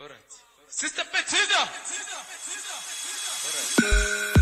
All right. Sister Petida. All right.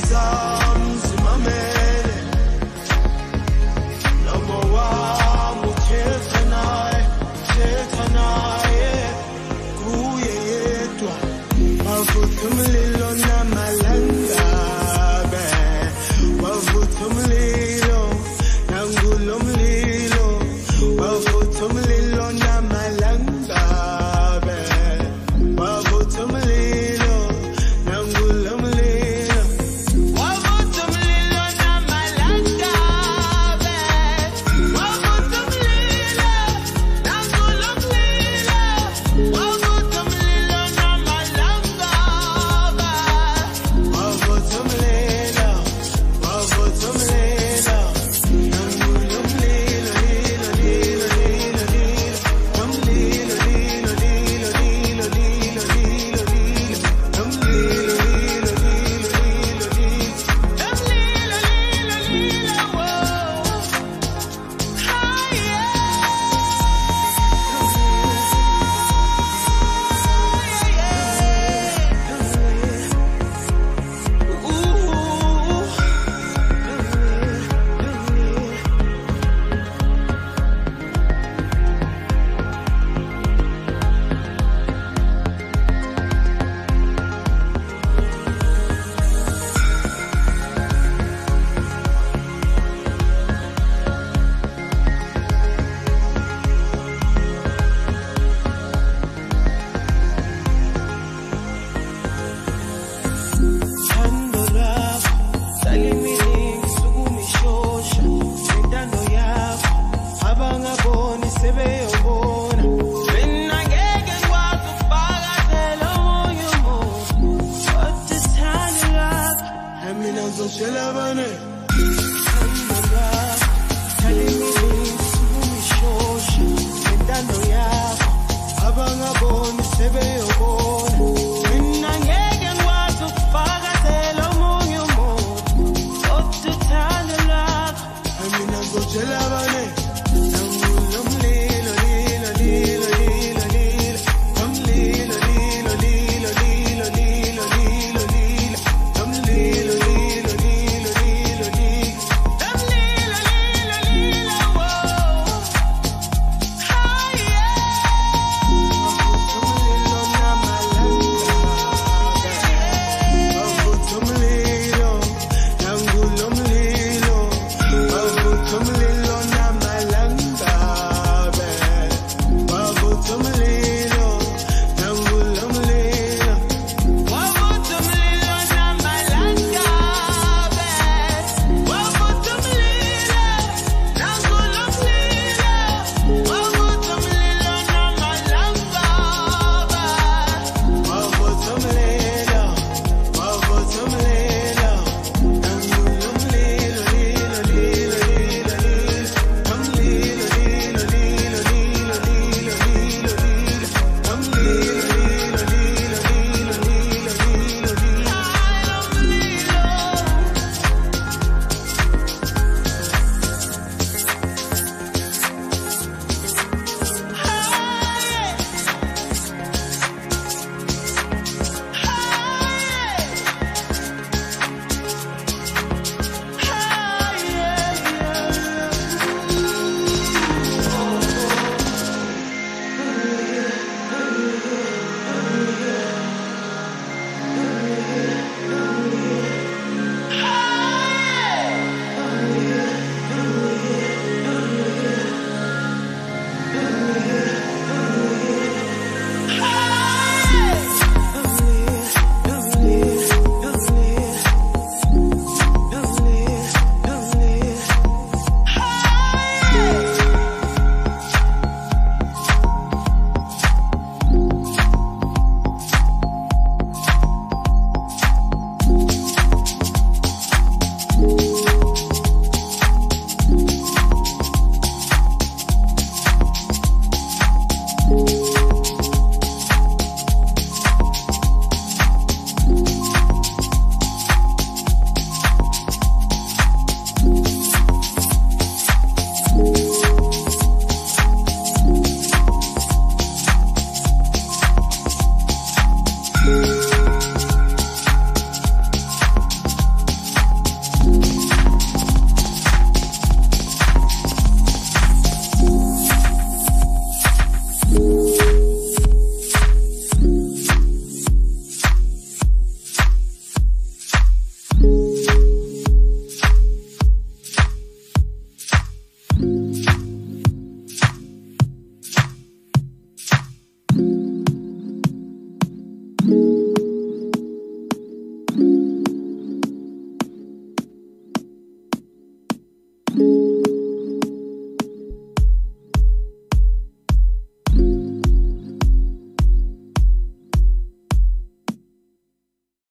mes armes sous ma mêlée. La moa mu chefanaye kuye yetwa wavutum lilo na malangabe wavutum lilo na ngulum lilo wavutum lilo na malangabe wavutum lilo. I'm gonna go and save you.